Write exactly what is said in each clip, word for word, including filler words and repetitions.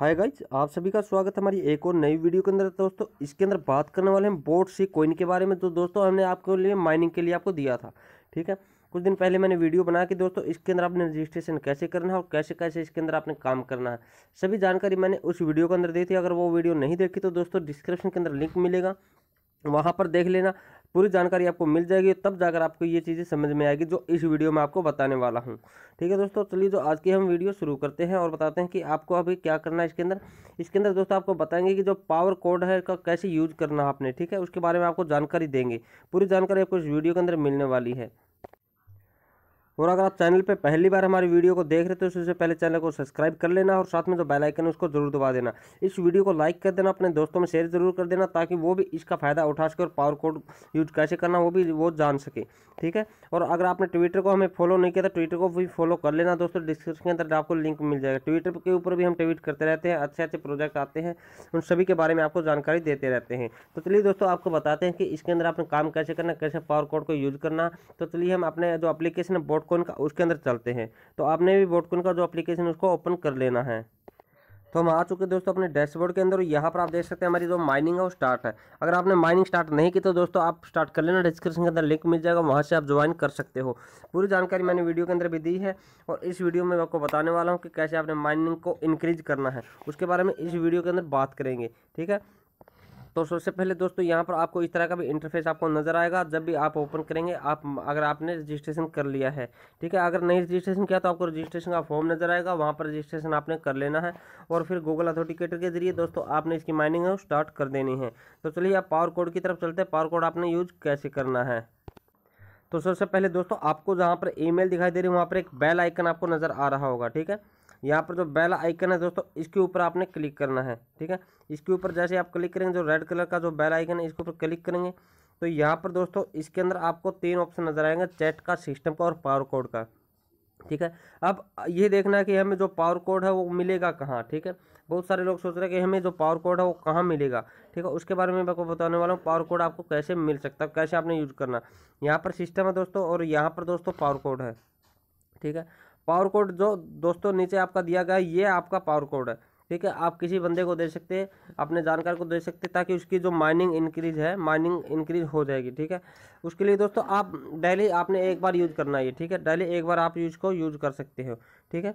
Hi guys, आप सभी का स्वागत है हमारी एक और नई वीडियो के अंदर। दोस्तों इसके अंदर बात करने वाले हैं बोट सी कॉइन के बारे में। तो दोस्तों हमने आपके लिए माइनिंग के लिए आपको दिया था, ठीक है। कुछ दिन पहले मैंने वीडियो बनाया कि दोस्तों इसके अंदर आपने रजिस्ट्रेशन कैसे करना है और कैसे कैसे इसके अंदर आपने काम करना है, सभी जानकारी मैंने उस वीडियो के अंदर दी थी। अगर वो वीडियो नहीं देखी तो दोस्तों डिस्क्रिप्शन के अंदर लिंक मिलेगा, वहाँ पर देख लेना, पूरी जानकारी आपको मिल जाएगी। तब जाकर आपको ये चीज़ें समझ में आएगी जो इस वीडियो में आपको बताने वाला हूँ, ठीक है दोस्तों। चलिए तो आज की हम वीडियो शुरू करते हैं और बताते हैं कि आपको अभी क्या करना है इसके अंदर। इसके अंदर दोस्तों आपको बताएंगे कि जो पावर कोड है का कैसे यूज करना है आपने, ठीक है, उसके बारे में आपको जानकारी देंगे। पूरी जानकारी आपको इस वीडियो के अंदर मिलने वाली है। और अगर आप चैनल पे पहली बार हमारी वीडियो को देख रहे हो तो उससे पहले चैनल को सब्सक्राइब कर लेना और साथ में जो बेल आइकन है उसको जरूर दबा देना। इस वीडियो को लाइक कर देना, अपने दोस्तों में शेयर जरूर कर देना ताकि वो भी इसका फ़ायदा उठा सके और पावर कोड यूज कैसे करना वो भी वो जान सके, ठीक है। और अगर आपने ट्विटर को हमें फॉलो नहीं किया तो ट्विटर को भी फॉलो कर लेना दोस्तों, डिस्क्रिप्शन के अंदर आपको लिंक मिल जाएगा। ट्विटर के ऊपर भी हम ट्वीट करते रहते हैं, अच्छे अच्छे प्रोजेक्ट आते हैं, उन सभी के बारे में आपको जानकारी देते रहते हैं। तो चलिए दोस्तों आपको बताते हैं कि इसके अंदर आपने काम कैसे करना, कैसे पावर कोड को यूज करना। तो चलिए हम अपने जो एप्लीकेशन है बोट बॉटकॉइन का उसके अंदर चलते हैं। तो आपने भी बॉटकॉइन का जो एप्लीकेशन है उसको ओपन कर लेना है। तो हम आ चुके दोस्तों अपने डैशबोर्ड के अंदर। यहाँ पर आप देख सकते हैं हमारी जो माइनिंग है वो स्टार्ट है। अगर आपने माइनिंग स्टार्ट नहीं की तो दोस्तों आप स्टार्ट कर लेना, डिस्क्रिप्शन के अंदर लिंक मिल जाएगा, वहाँ से आप ज्वाइन कर सकते हो। पूरी जानकारी मैंने वीडियो के अंदर भी दी है और इस वीडियो में आपको बताने वाला हूँ कि कैसे आपने माइनिंग को इंक्रीज करना है, उसके बारे में इस वीडियो के अंदर बात करेंगे, ठीक है। तो सबसे पहले दोस्तों यहाँ पर आपको इस तरह का भी इंटरफेस आपको नज़र आएगा जब भी आप ओपन करेंगे, आप अगर आपने रजिस्ट्रेशन कर लिया है, ठीक है। अगर नहीं रजिस्ट्रेशन किया तो आपको रजिस्ट्रेशन का फॉर्म नज़र आएगा, वहाँ पर रजिस्ट्रेशन आपने कर लेना है और फिर गूगल ऑथेंटिकेटर के जरिए दोस्तों आपने इसकी माइनिंग है स्टार्ट कर देनी है। तो चलिए आप पावर कोड की तरफ चलते हैं, पावर कोड आपने यूज कैसे करना है। तो सबसे पहले दोस्तों आपको जहाँ पर ईमेल दिखाई दे रही है वहाँ पर एक बेल आइकन आपको नज़र आ रहा होगा, ठीक है। यहाँ पर जो बेल आइकन है दोस्तों इसके ऊपर आपने क्लिक करना है, ठीक है। इसके ऊपर जैसे आप क्लिक करेंगे जो रेड कलर का जो बेल आइकन है इसके ऊपर क्लिक करेंगे तो यहाँ पर दोस्तों इसके अंदर आपको तीन ऑप्शन नजर आएंगे, चैट का, सिस्टम का और पावर कोड का, ठीक है। अब ये देखना है कि हमें जो पावर कोड है वो मिलेगा कहाँ, ठीक है। बहुत सारे लोग सोच रहे हैं कि हमें जो पावर कोड है वो कहाँ मिलेगा, ठीक है, उसके बारे में मैं आपको बताने वाला हूँ। पावर कोड आपको कैसे मिल सकता है, कैसे आपने यूज करना। यहाँ पर सिस्टम है दोस्तों और यहाँ पर दोस्तों पावर कोड है, ठीक है। पावर कोड जो दोस्तों नीचे आपका दिया गया है ये आपका पावर कोड है, ठीक है। आप किसी बंदे को दे सकते हैं, अपने जानकार को दे सकते हैं ताकि उसकी जो माइनिंग इंक्रीज है माइनिंग इंक्रीज हो जाएगी, ठीक है। उसके लिए दोस्तों आप डेली आपने एक बार यूज करना है, ठीक है, डेली एक बार आप यूज को यूज कर सकते हो, ठीक है।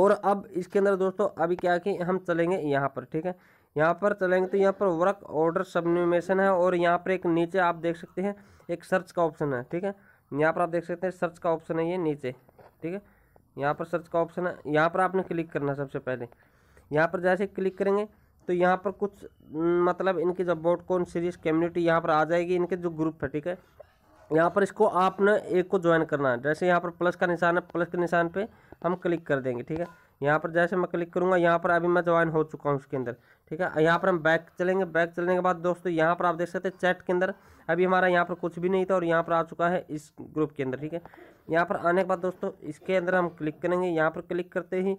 और अब इसके अंदर दोस्तों अभी क्या कि हम चलेंगे यहाँ पर, ठीक है। यहाँ पर चलेंगे तो यहाँ पर वर्क ऑर्डर सबनिमेशन है और यहाँ पर एक नीचे आप देख सकते हैं एक सर्च का ऑप्शन है, ठीक है। यहाँ पर आप देख सकते हैं सर्च का ऑप्शन है ये नीचे, ठीक है। यहाँ पर सर्च का ऑप्शन है, यहाँ पर आपने क्लिक करना सबसे पहले। यहाँ पर जैसे क्लिक करेंगे तो यहाँ पर कुछ मतलब इनकी जो बॉटकॉइन सीरीज कम्युनिटी यहाँ पर आ जाएगी, इनके जो ग्रुप है, ठीक है। यहाँ पर इसको आपने एक को ज्वाइन करना है, जैसे यहाँ पर प्लस का निशान है, प्लस के निशान पे हम क्लिक कर देंगे, ठीक है। यहाँ पर जैसे मैं क्लिक करूँगा यहाँ पर अभी मैं ज्वाइन हो चुका हूँ उसके अंदर, ठीक है। यहाँ पर हम बैक चलेंगे, बैक चलने के बाद दोस्तों यहाँ पर आप देख सकते हैं चैट के अंदर अभी हमारा यहाँ पर कुछ भी नहीं था और यहाँ पर आ चुका है इस ग्रुप के अंदर, ठीक है। यहाँ पर आने के बाद दोस्तों इसके अंदर हम क्लिक करेंगे, यहाँ पर क्लिक करते ही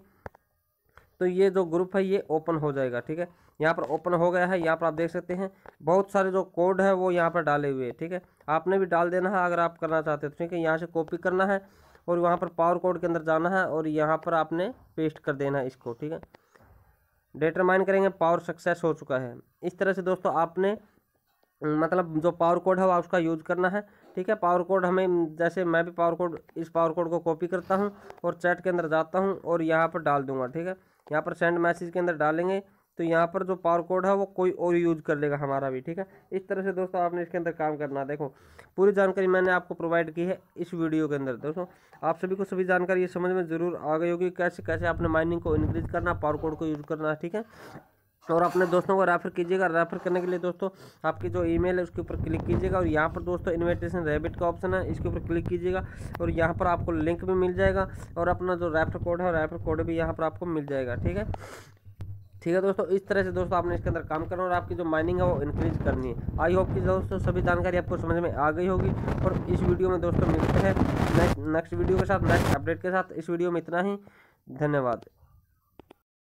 तो ये जो ग्रुप है ये ओपन हो जाएगा, ठीक है। यहाँ पर ओपन हो गया है, यहाँ पर आप देख सकते हैं बहुत सारे जो कोड है वो यहाँ पर डाले हुए हैं, ठीक है। आपने भी डाल देना है अगर आप करना चाहते हो, ठीक है। यहाँ से कॉपी करना है और वहाँ पर पावर कोड के अंदर जाना है और यहाँ पर आपने पेस्ट कर देना है इसको, ठीक है। डेटा माइन करेंगे, पावर सक्सेस हो चुका है। इस तरह से दोस्तों आपने मतलब जो पावर कोड है वो उसका यूज करना है, ठीक है। पावर कोड हमें जैसे मैं भी पावर कोड इस पावर कोड को कॉपी करता हूँ और चैट के अंदर जाता हूँ और यहाँ पर डाल दूंगा, ठीक है। यहाँ पर सेंड मैसेज के अंदर डालेंगे तो यहाँ पर जो पावर कोड है वो कोई और यूज कर लेगा हमारा भी, ठीक है। इस तरह से दोस्तों आपने इसके अंदर काम करना है। देखो पूरी जानकारी मैंने आपको प्रोवाइड की है इस वीडियो के अंदर। दोस्तों आप सभी को सभी जानकारी ये समझ में जरूर आ गई होगी कैसे कैसे आपने माइनिंग को इंक्रीज करना, पावर कोड को यूज करना है, ठीक है। और अपने दोस्तों को रेफर कीजिएगा। रेफर करने के लिए दोस्तों आपकी जो ईमेल है उसके ऊपर क्लिक कीजिएगा और यहाँ पर दोस्तों इन्विटेशन रैबिट का ऑप्शन है, इसके ऊपर क्लिक कीजिएगा और यहाँ पर आपको लिंक भी मिल जाएगा और अपना जो रेफर कोड है रेफर कोड भी यहाँ पर आपको मिल जाएगा, ठीक है। ठीक है दोस्तों, इस तरह से दोस्तों आपने इसके अंदर काम करना और आपकी जो माइनिंग है वो इंक्रीज करनी है। आई होप कि दोस्तों सभी जानकारी आपको समझ में आ गई होगी और इस वीडियो में दोस्तों मिलते हैं नेक्स्ट वीडियो के साथ, नेक्स्ट अपडेट के साथ। इस वीडियो में इतना ही, धन्यवाद।